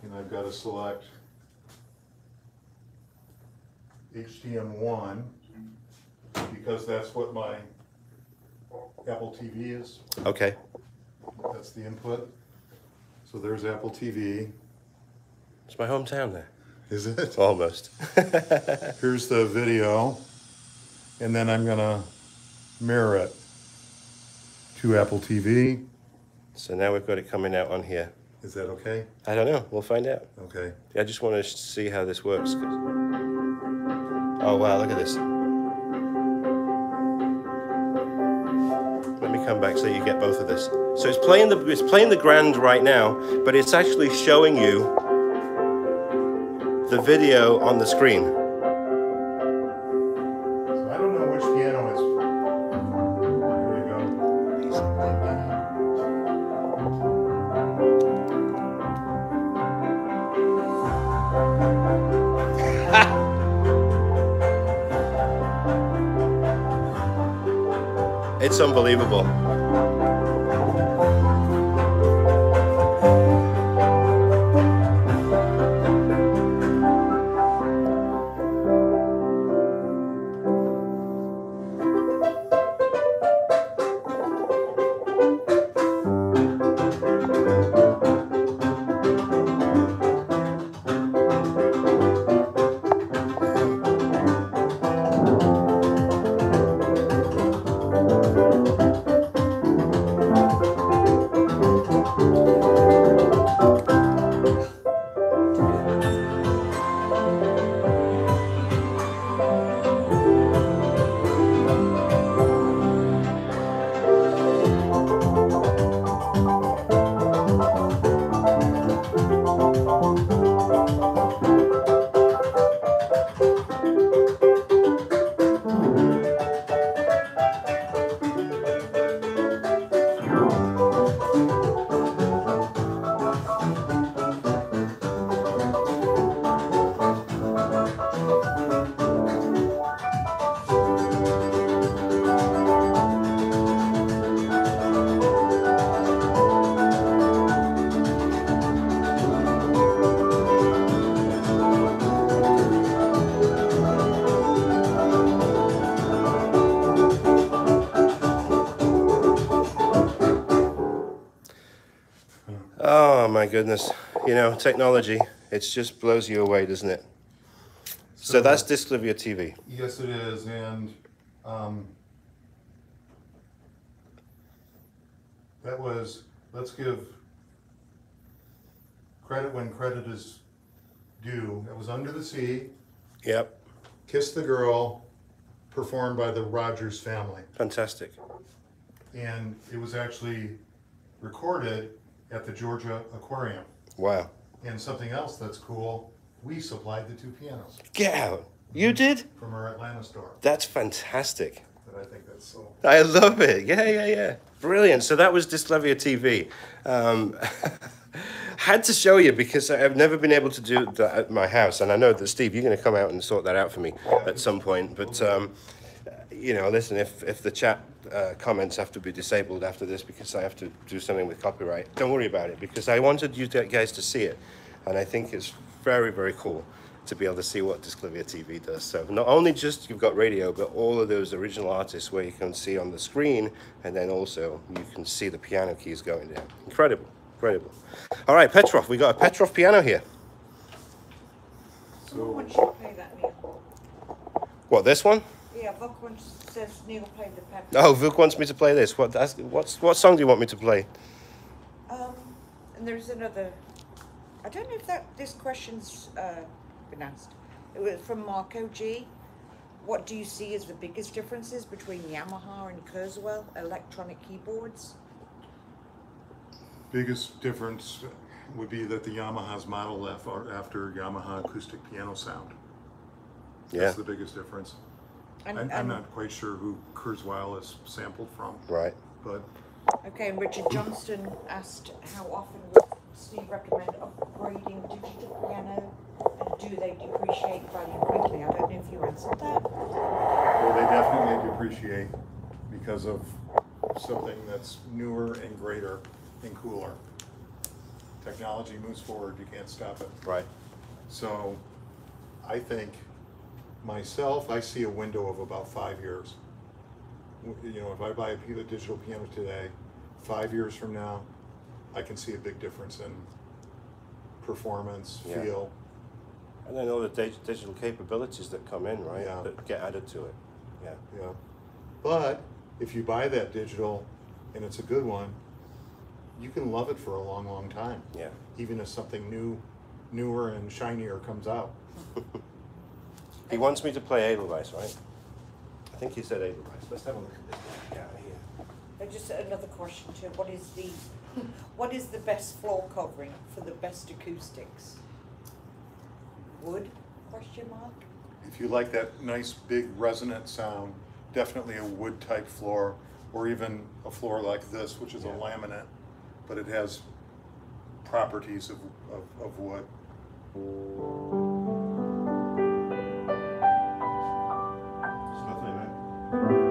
and I've got to select H D M one, because that's what my Apple T V is. Okay. That's the input. So there's Apple T V. It's my hometown there. Is it? Almost. Here's the video, and then I'm gonna mirror it to Apple T V. So now we've got it coming out on here. Is that okay? I don't know, we'll find out. Okay. I just wanna see how this works. Oh wow, look at this. Come back so you get both of this. So it's playing the, it's playing the Grand right now, but it's actually showing you the video on the screen. So I don't know which piano is. There you go. It's unbelievable. my goodness, you know, technology, it just blows you away, doesn't it? So, so that's Disklavier T V. Yes, it is. And um, that was, let's give credit when credit is due. That was Under the Sea. Yep. Kiss the Girl, performed by the Rodgers Family. Fantastic. And it was actually recorded at the Georgia Aquarium. Wow. And something else that's cool, we supplied the two pianos. Get out. You did? From our Atlanta store. That's fantastic. But I think that's so. I love it. Yeah, yeah, yeah. Brilliant. So that was Disklavier T V. Um, had to show you because I've never been able to do that at my house. And I know that, Steve, you're going to come out and sort that out for me yeah. at some point. But, um, you know, listen, if, if the chat uh, comments have to be disabled after this because I have to do something with copyright, don't worry about it because I wanted you guys to see it. And I think it's very, very cool to be able to see what Disklavier T V does. So not only just you've got radio, but all of those original artists where you can see on the screen, and then also you can see the piano keys going down. Incredible, incredible. All right, Petrof, we got a Petrof piano here. So what should play that, Neil? What, this one? Yeah, Vuk wants, says Neil play the Petrof. Oh, Vuk wants me to play this. What, that's, what's, what song do you want me to play? Um, and there's another, I don't know if that, this question's, uh, asked. It was from Marco G. What do you see as the biggest differences between Yamaha and Kurzweil electronic keyboards? Biggest difference would be that the Yamaha's model after Yamaha acoustic piano sound. That's yeah. the biggest difference. And, I'm, and, I'm not quite sure who Kurzweil is sampled from. Right. But okay, and Richard Johnston asked how often would Steve recommend upgrading digital piano? Do they depreciate value quickly? I don't know if you answered that. Well, they definitely depreciate because of something that's newer and greater and cooler. Technology moves forward, you can't stop it. Right. So I think myself, I see a window of about five years. You know, if I buy a digital piano today, five years from now, I can see a big difference in performance, yeah. feel, and then all the digital capabilities that come in, right? Yeah. That get added to it. Yeah. Yeah. But if you buy that digital and it's a good one, you can love it for a long, long time. Yeah. Even if something new, newer and shinier comes out. He wants me to play Edelweiss, right? I think he said Edelweiss. Let's have a look at this guy out here. And just another question too. What is the what is the best floor covering for the best acoustics? Wood? Question mark. If you like that nice big resonant sound, definitely a wood type floor, or even a floor like this, which is yeah. a laminate, but it has properties of, of, of wood. There's nothing in it.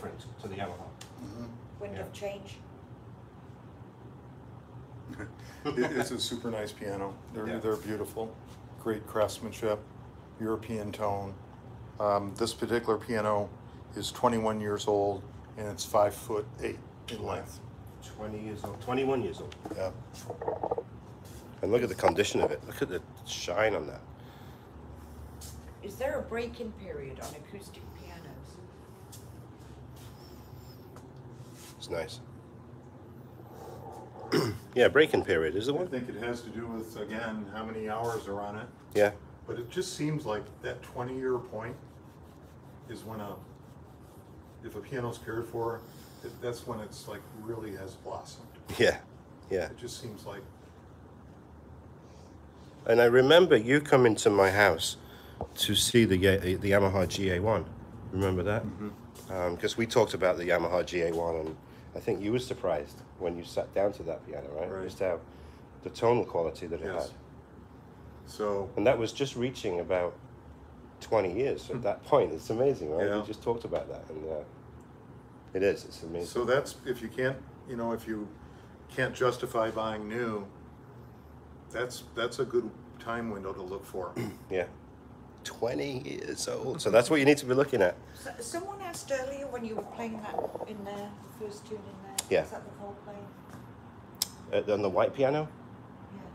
different to the Yamaha. Mm-hmm. Wind yeah. of change. it, it's a super nice piano. They're, yeah. they're beautiful. Great craftsmanship, European tone. Um, this particular piano is twenty-one years old, and it's five foot eight in length. twenty years old, twenty-one years old. Yeah. And look at the condition of it. Look at the shine on that. Is there a break-in period on acoustic pianos? It's nice. Yeah, break-in period is the one. I think it has to do with, again, how many hours are on it. Yeah. But it just seems like that twenty-year point is when a, if a piano's cared for, that's when it's like really has blossomed. Yeah, yeah. It just seems like. And I remember you coming to my house to see the the Yamaha G A one. Remember that? Because mm-hmm. um, we talked about the Yamaha G A one, and I think you were surprised when you sat down to that piano, right? right. Just how the tonal quality that it yes. had. So. And that was just reaching about twenty years at that point. It's amazing, right? Yeah. We just talked about that, and uh, it is. It's amazing. So that's if you can't, you know, if you can't justify buying new. That's that's a good time window to look for. Yeah, twenty years old. So that's what you need to be looking at. So, someone asked earlier when you were playing that in there, the first tune in there. Yeah. Was that the Coldplay? Uh, on the white piano.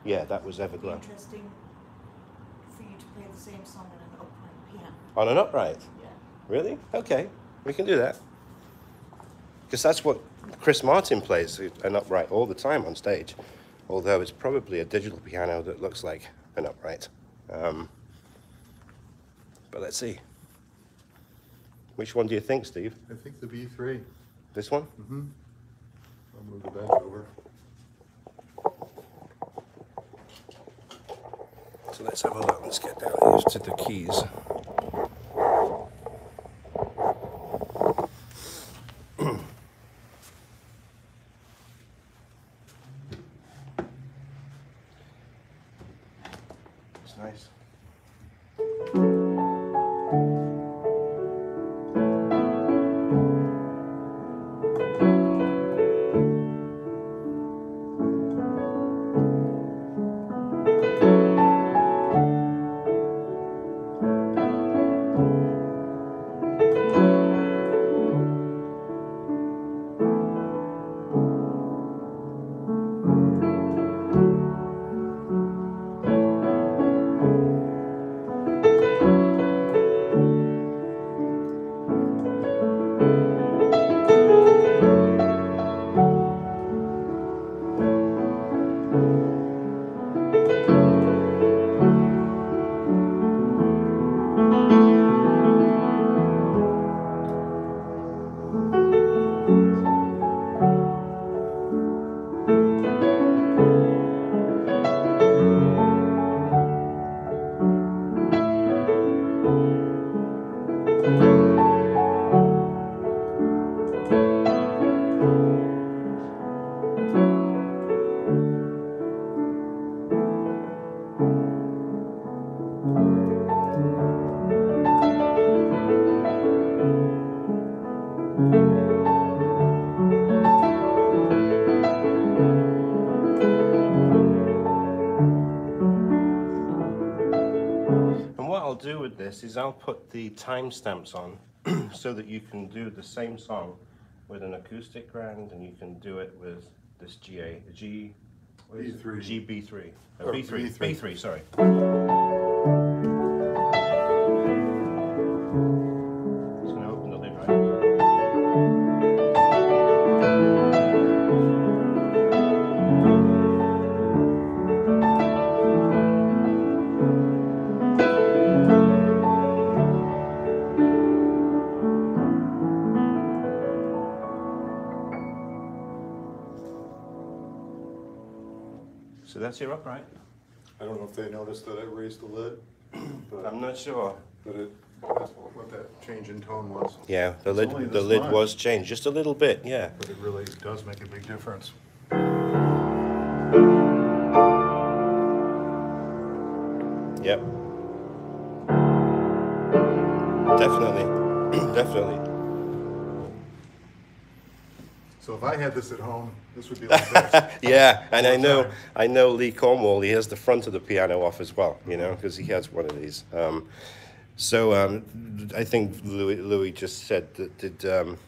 Yeah. Yeah, that was Everglow. Interesting for you to play the same song on an upright piano. On an upright. Yeah. Really? Okay, we can do that. Because that's what Chris Martin plays an upright all the time on stage. Although it's probably a digital piano that looks like an upright. Um, but let's see. Which one do you think, Steve? I think the B three. This one? Mm-hmm. I'll move the bench over. So let's have a look. Let's get down here to the keys. Is I'll put the timestamps on so that you can do the same song with an acoustic grand, and you can do it with this G A G B three G B three oh, B three B three, B three sorry. That's your upright. I don't know if they noticed that I raised the lid. But I'm not sure. But it, that's what that change in tone was. Yeah, the it's lid the lid much. was changed just a little bit, yeah. But it really does make a big difference. Yep. Definitely. Definitely. So if I had this at home, this would be like this. Yeah, and I know, I know Lee Cornwall, he has the front of the piano off as well, you know, because he has one of these. Um, so um, I think Louis, Louis just said that, did um,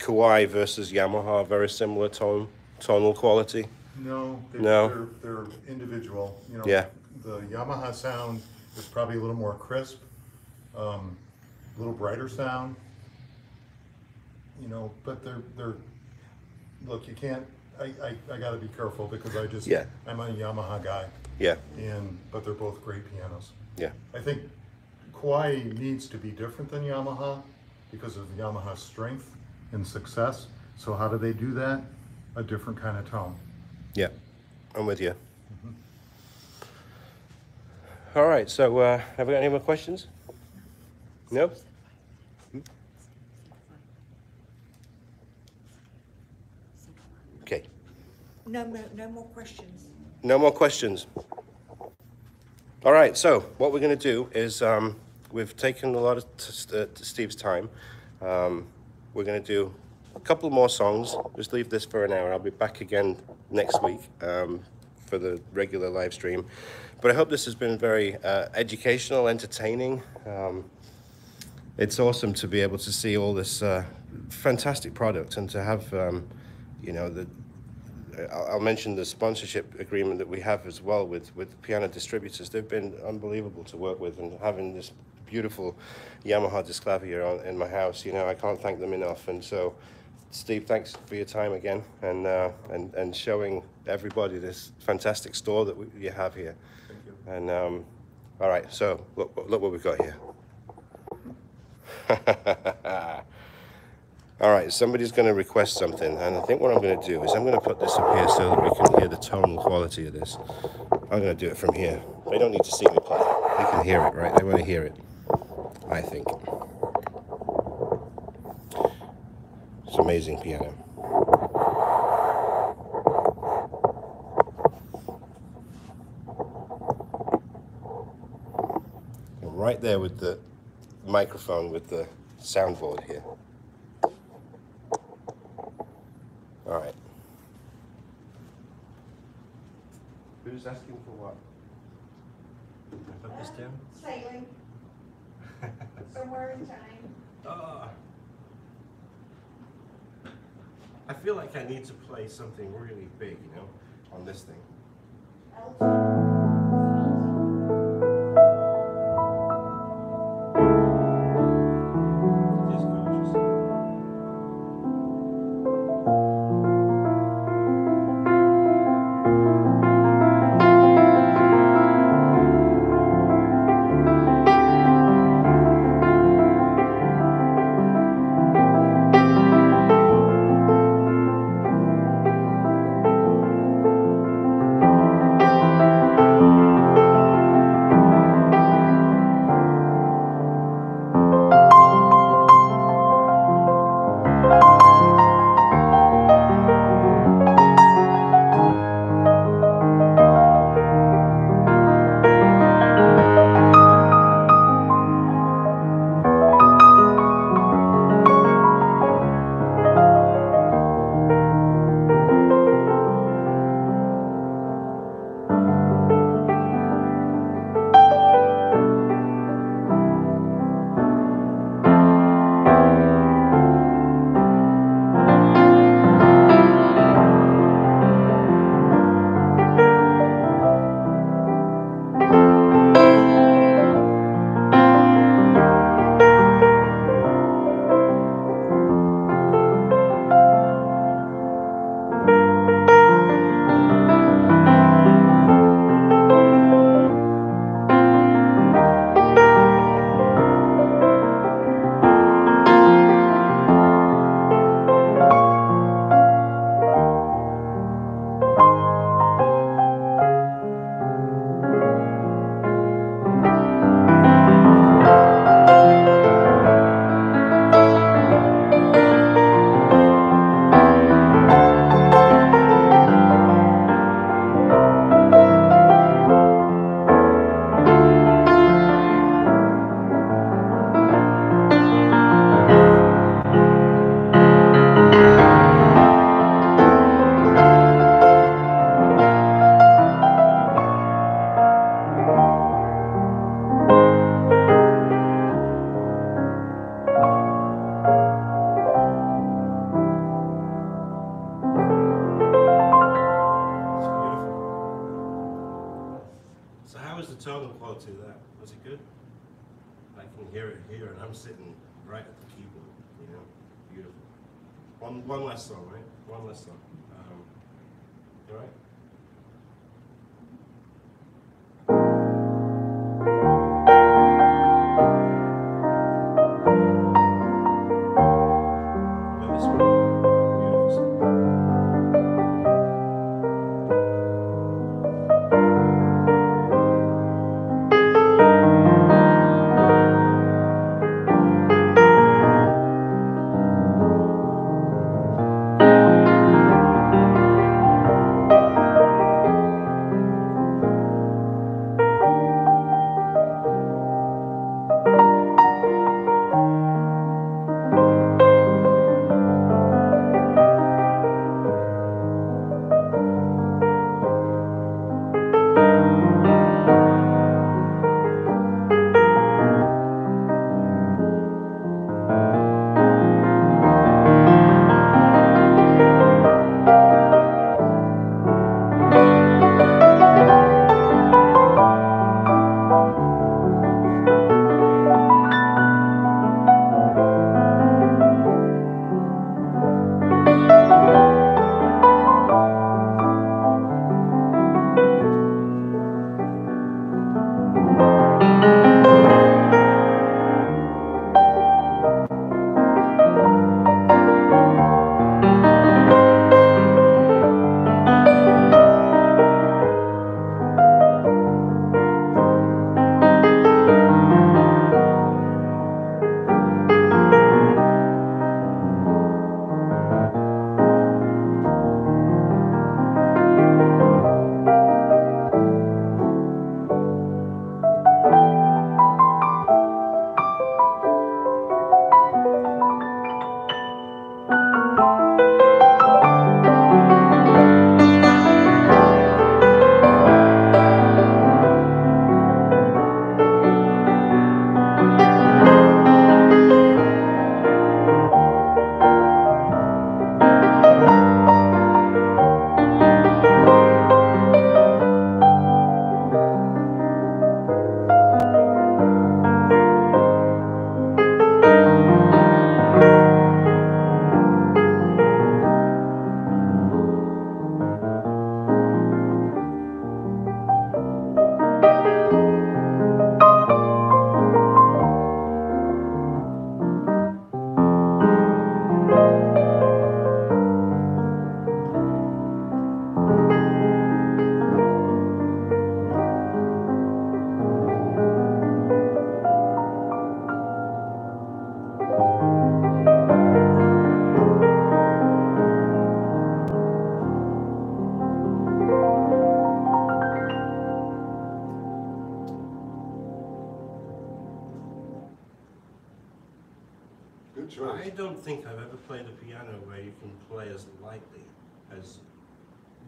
Kawai versus Yamaha very similar tone, tonal quality? No, they, no. They're, they're individual. You know, yeah. The Yamaha sound is probably a little more crisp, um, a little brighter sound. You know, but they're, they're, look, you can't, I, I, I gotta be careful because I just, yeah. I'm a Yamaha guy. Yeah. And, but they're both great pianos. Yeah. I think Kawai needs to be different than Yamaha because of Yamaha's strength and success. So how do they do that? A different kind of tone. Yeah, I'm with you. Mm-hmm. All right, so uh, have we got any more questions? Nope. No, no, no more questions. No more questions. All right, so what we're going to do is um, we've taken a lot of t uh, Steve's time. Um, we're going to do a couple more songs. Just leave this for an hour. I'll be back again next week um, for the regular live stream. But I hope this has been very uh, educational, entertaining. Um, it's awesome to be able to see all this uh, fantastic product and to have, um, you know, the I'll mention the sponsorship agreement that we have as well with, with Piano Distributors. They've been unbelievable to work with, and having this beautiful Yamaha Disklavier on, in my house, you know, I can't thank them enough. And so, Steve, thanks for your time again and uh, and, and showing everybody this fantastic store that we, you have here. Thank you. And, um, all right, so look, look what we've got here. All right, somebody's going to request something, and I think what I'm going to do is I'm going to put this up here so that we can hear the tonal quality of this. I'm going to do it from here. They don't need to see me play. They can hear it, right? They want to hear it, I think. It's an amazing piano. I'm right there with the microphone with the soundboard here. All right. Who's asking for what? Can I put this down? Sailing. Somewhere in time. Uh, I feel like I need to play something really big, you know, on this thing. Elton. One, one last song, right? One last song. Um, you all right?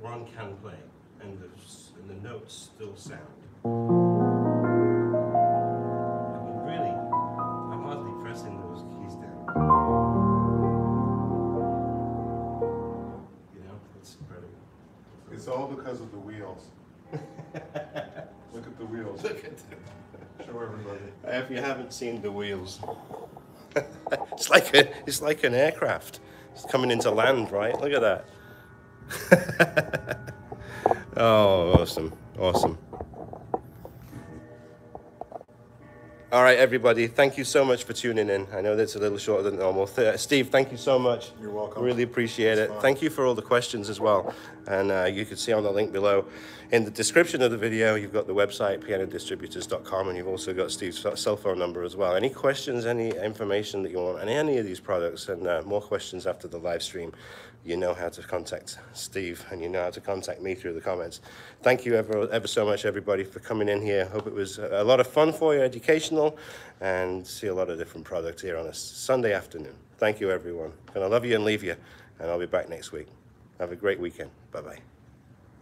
One can play, and the, and the notes still sound. I mean, really, I'm hardly pressing those keys down. You know, it's incredible. It's all because of the wheels. Look at the wheels. Look at them. Show everybody. If you haven't seen the wheels, it's like a, it's like an aircraft. It's coming into land, right? Look at that. Oh, awesome, awesome. All right, everybody, thank you so much for tuning in. I know that's a little shorter than normal. Steve, thank you so much. You're welcome. Really appreciate it. Thank you for all the questions as well. And uh, you can see on the link below in the description of the video, you've got the website, piano distributors dot com, and you've also got Steve's cell phone number as well. Any questions, any information that you want on any of these products, and uh, more questions after the live stream, you know how to contact Steve, and you know how to contact me through the comments. Thank you ever, ever so much, everybody, for coming in here. Hope it was a lot of fun for you, educational, and see a lot of different products here on a Sunday afternoon. Thank you, everyone. And I love you and leave you, and I'll be back next week. Have a great weekend. Bye-bye.